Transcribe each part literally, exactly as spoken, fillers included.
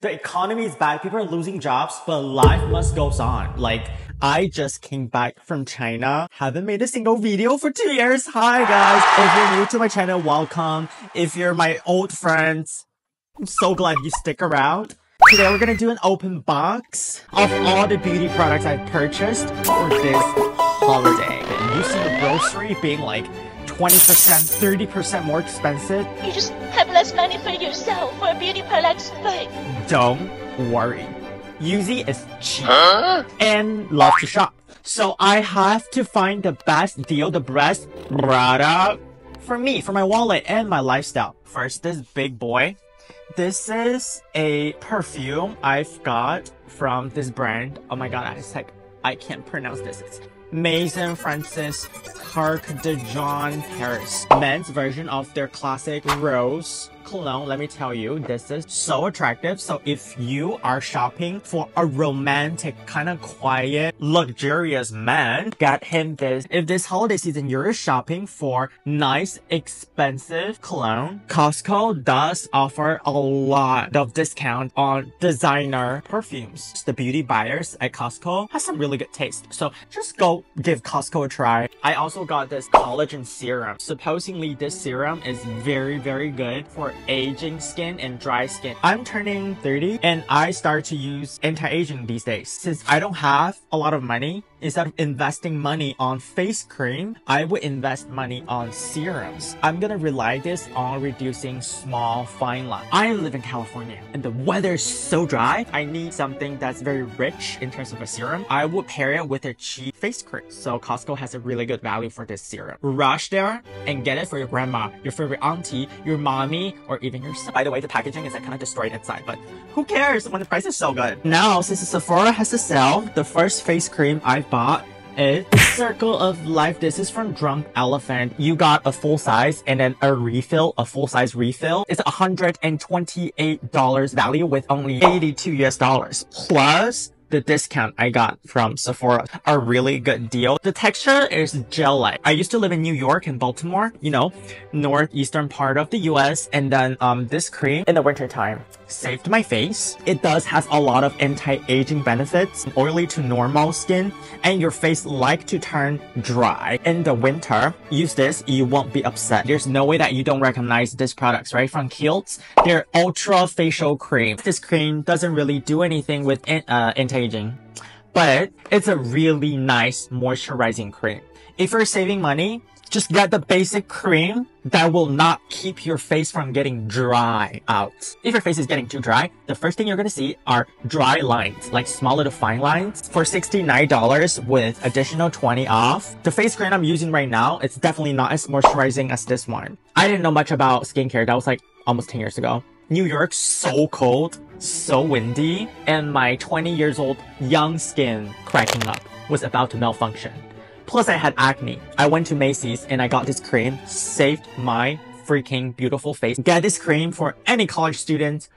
The economy is bad. People are losing jobs, but life must go on. Like, I just came back from China. Haven't made a single video for two years. Hi, guys. If you're new to my channel, welcome. If you're my old friends, I'm so glad you stick around. Today, we're going to do an open box of all the beauty products I purchased for this holiday. And you see the grocery being like twenty percent, thirty percent more expensive. You just have less money for yourself for beauty products, but... Don't worry. Yeezy is cheap huh? and love to shop. So I have to find the best deal, the best product for me, for my wallet and my lifestyle. First, this big boy. This is a perfume I've got from this brand. Oh my god, I just like, I can't pronounce this. It's Maison Francis Kurkdjian Paris. Men's version of their classic Rose cologne. Let me tell you, this is so attractive. So if you are shopping for a romantic, kind of quiet, luxurious man, get him this. If this holiday season you're shopping for nice, expensive cologne, Costco does offer a lot of discount on designer perfumes. The beauty buyers at Costco has some really good taste. So just go give Costco a try. I also got this collagen serum. Supposedly this serum is very, very good for aging skin and dry skin. I'm turning thirty and I start to use anti-aging these days. Since I don't have a lot of money, instead of investing money on face cream, I would invest money on serums. I'm gonna rely this on reducing small fine lines. I live in California and the weather is so dry. I need something that's very rich in terms of a serum. I would pair it with a cheap face cream. So Costco has a really good value for this serum. Rush there and get it for your grandma, your favorite auntie, your mommy, or even yourself. By the way, the packaging is like kind of destroyed inside, but who cares when the price is so good? Now, since Sephora has a sale, the first face cream I've bought is the Circle of Life. This is from Drunk Elephant. You got a full size and then a refill, a full size refill. It's one hundred twenty-eight dollars value with only eighty-two U S dollars. Plus the discount I got from Sephora. A really good deal. The texture is gel-like. I used to live in New York and Baltimore, you know, northeastern part of the U S. And then um, this cream in the wintertime saved my face. It does has a lot of anti-aging benefits, oily to normal skin, and your face like to turn dry. In the winter, use this, you won't be upset. There's no way that you don't recognize these products, right? From Kiehl's, their Ultra Facial Cream. This cream doesn't really do anything with uh, anti-aging, but it's a really nice moisturizing cream. If you're saving money, just get the basic cream that will not keep your face from getting dry out. If your face is getting too dry, the first thing you're going to see are dry lines, like small little fine lines. For sixty-nine dollars with additional twenty dollars off, the face cream I'm using right now, it's definitely not as moisturizing as this one. I didn't know much about skincare. That was like almost ten years ago. New York's so cold, so windy, and my twenty years old young skin cracking up was about to malfunction. Plus, I had acne. I went to Macy's and I got this cream. Saved my freaking beautiful face. Get this cream for any college student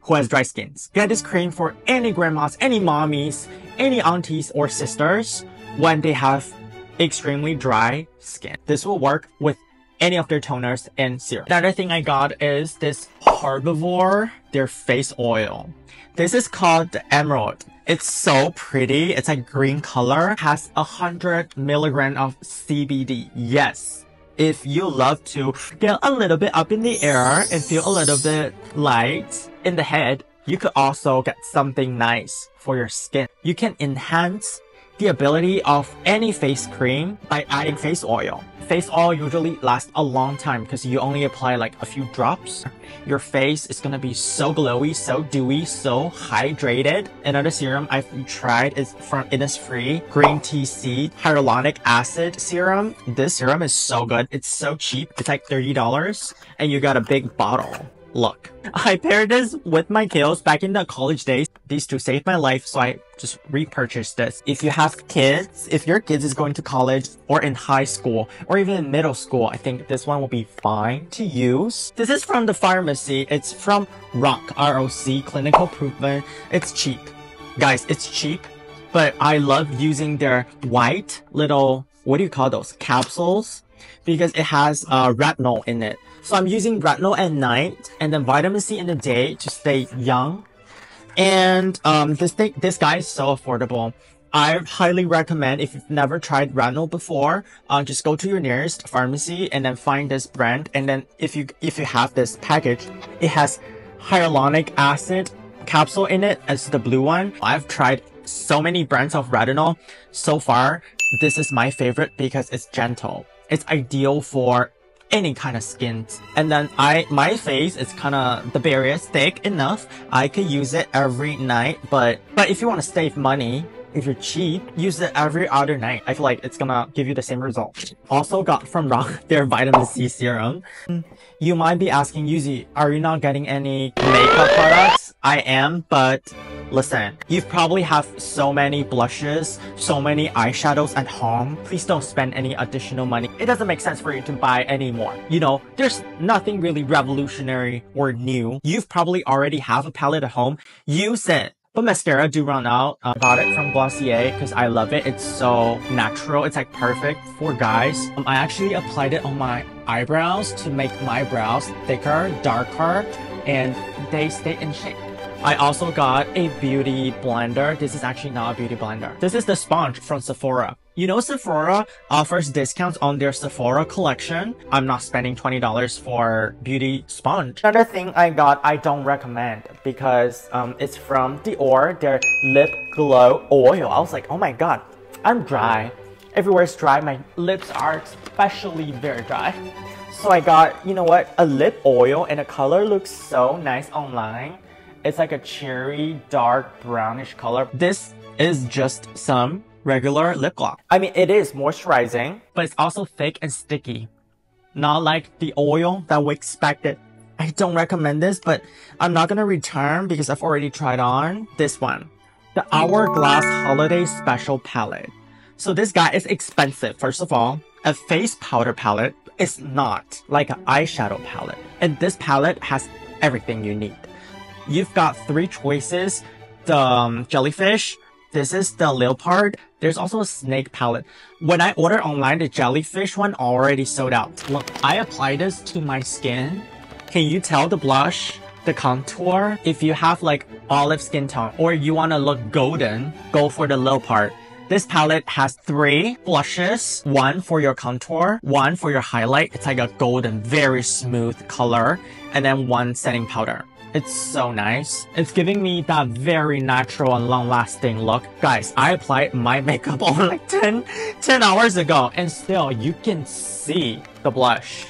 who has dry skins. Get this cream for any grandmas, any mommies, any aunties or sisters when they have extremely dry skin. This will work with any of their toners and serum. Another thing I got is this Harbivore, their face oil. This is called the Emerald. It's so pretty. It's like green color. Has one hundred milligrams of C B D. Yes. If you love to get a little bit up in the air and feel a little bit light in the head, you could also get something nice for your skin. You can enhance the ability of any face cream by adding face oil. Face oil usually lasts a long time because you only apply like a few drops. Your face is gonna be so glowy, so dewy, so hydrated. Another serum I've tried is from Innisfree, green tea seed hyaluronic acid serum. This serum is so good. It's so cheap. It's like thirty dollars and you got a big bottle. Look, I paired this with my Kiehl's back in the college days. These two saved my life, so I just repurchased this. If you have kids, if your kids is going to college or in high school or even in middle school, I think this one will be fine to use. This is from the pharmacy. It's from Roc, R O C, clinical proven. It's cheap. Guys, it's cheap, but I love using their white little, what do you call those, capsules? Because it has uh, retinol in it. So I'm using retinol at night and then vitamin C in the day to stay young. And um, this thing, this guy is so affordable. I highly recommend, if you've never tried Renol before, uh, just go to your nearest pharmacy and then find this brand. And then if you if you have this package, it has hyaluronic acid capsule in it as the blue one. I've tried so many brands of retinol so far. This is my favorite because it's gentle. It's ideal for any kind of skin. And then I my face is kind of, the barrier is thick enough. I could use it every night, but but if you want to save money, if you're cheap, use it every other night. I feel like it's gonna give you the same result. Also got from Roc their vitamin C serum. You might be asking, Yuzi, are you not getting any makeup products? I am, but listen, you probably have so many blushes, so many eyeshadows at home. Please don't spend any additional money. It doesn't make sense for you to buy any more. You know, there's nothing really revolutionary or new. You've probably already have a palette at home. Use it. But mascara do run out. I um, got it from Glossier because I love it. It's so natural. It's like perfect for guys. Um, I actually applied it on my eyebrows to make my brows thicker, darker, and they stay in shape. I also got a beauty blender. This is actually not a beauty blender. This is the sponge from Sephora. You know, Sephora offers discounts on their Sephora collection. I'm not spending twenty dollars for beauty sponge. Another thing I got, I don't recommend because um, it's from Dior, their Lip Glow Oil. I was like, oh my God, I'm dry. Everywhere's dry. My lips are especially very dry. So I got, you know what, a lip oil, and the color looks so nice online. It's like a cherry, dark, brownish color. This is just some regular lip gloss. I mean, it is moisturizing, but it's also thick and sticky. Not like the oil that we expected. I don't recommend this, but I'm not gonna return because I've already tried on this one. The Hourglass Holiday Special Palette. So this guy is expensive, first of all. A face powder palette is not like an eyeshadow palette. And this palette has everything you need. You've got three choices. The um, jellyfish. This is the leopard. There's also a snake palette. When I ordered online, the jellyfish one already sold out. Look, I apply this to my skin. Can you tell the blush, the contour? If you have like olive skin tone or you want to look golden, go for the leopard. This palette has three blushes. One for your contour, one for your highlight. It's like a golden, very smooth color. And then one setting powder. It's so nice. It's giving me that very natural and long-lasting look. Guys, I applied my makeup on like ten, ten hours ago, and still you can see the blush,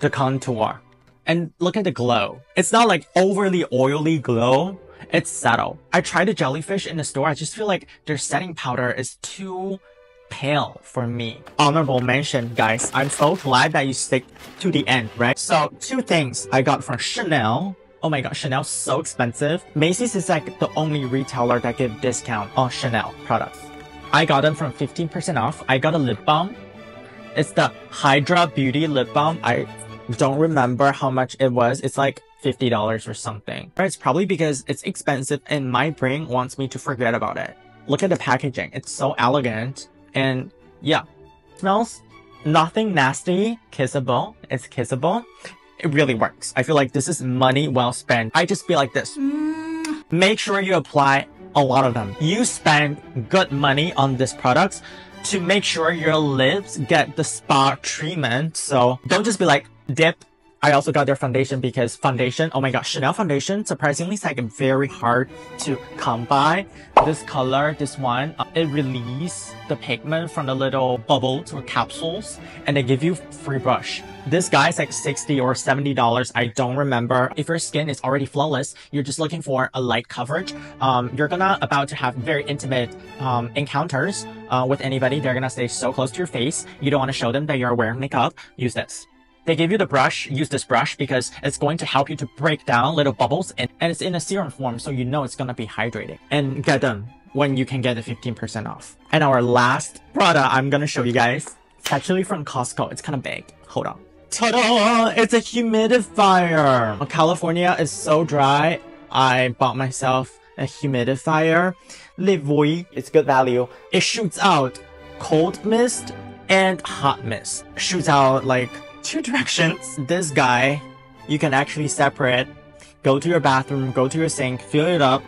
the contour, and look at the glow. It's not like overly oily glow. It's subtle. I tried the jellyfish in the store. I just feel like their setting powder is too pale for me. Honorable mention, guys. I'm so glad that you stick to the end, right? So two things I got from Chanel. Oh my god, Chanel's so expensive. Macy's is like the only retailer that gives discount on Chanel products. I got them from fifteen percent off. I got a lip balm. It's the Hydra Beauty lip balm. I don't remember how much it was. It's like fifty dollars or something. It's probably because it's expensive and my brain wants me to forget about it. Look at the packaging. It's so elegant. And yeah, smells nothing nasty. Kissable. It's kissable. It really works. I feel like this is money well spent. I just feel like this. Mm. Make sure you apply a lot of them. You spend good money on these products to make sure your lips get the spa treatment. So don't just be like, dip. I also got their foundation because foundation, oh my gosh, Chanel foundation, surprisingly, it's like very hard to come by. This color, this one, uh, it releases the pigment from the little bubbles or capsules, and they give you free brush. This guy's like sixty or seventy dollars, I don't remember. If your skin is already flawless, you're just looking for a light coverage, um, you're gonna about to have very intimate um, encounters uh, with anybody. They're gonna stay so close to your face. You don't wanna show them that you're wearing makeup. Use this. They give you the brush. Use this brush because it's going to help you to break down little bubbles, and, and it's in a serum form, so you know it's gonna be hydrating. And get them when you can get the fifteen percent off. And our last product I'm gonna show you guys. It's actually from Costco. It's kind of big. Hold on. Ta-da! It's a humidifier! California is so dry. I bought myself a humidifier. Levoi. It's good value. It shoots out cold mist and hot mist. It shoots out like two directions. This guy, you can actually separate. Go to your bathroom, go to your sink, fill it up,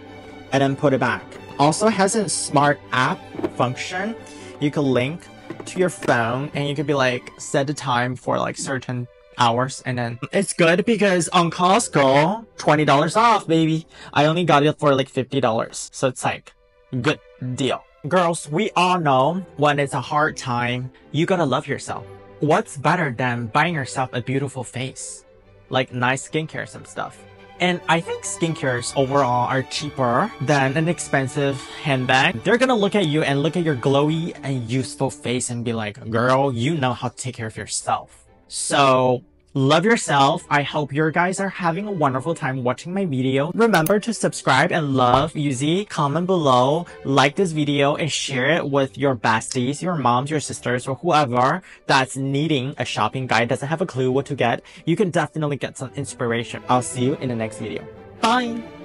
and then put it back. Also has a smart app function. You can link to your phone and you can be like, set the time for like certain hours, and then it's good because on Costco, twenty dollars off, baby. I only got it for like fifty dollars. So it's like, good deal. Girls, we all know when it's a hard time, you gotta love yourself. What's better than buying yourself a beautiful face? Like nice skincare, some stuff. And I think skincares overall are cheaper than an expensive handbag. They're gonna look at you and look at your glowy and useful face and be like, girl, you know how to take care of yourself. So love yourself. I hope you guys are having a wonderful time watching my video. Remember to subscribe and love Uzi. Comment below, like this video, and share it with your besties, your moms, your sisters, or whoever that's needing a shopping guide, doesn't have a clue what to get. You can definitely get some inspiration. I'll see you in the next video. Bye!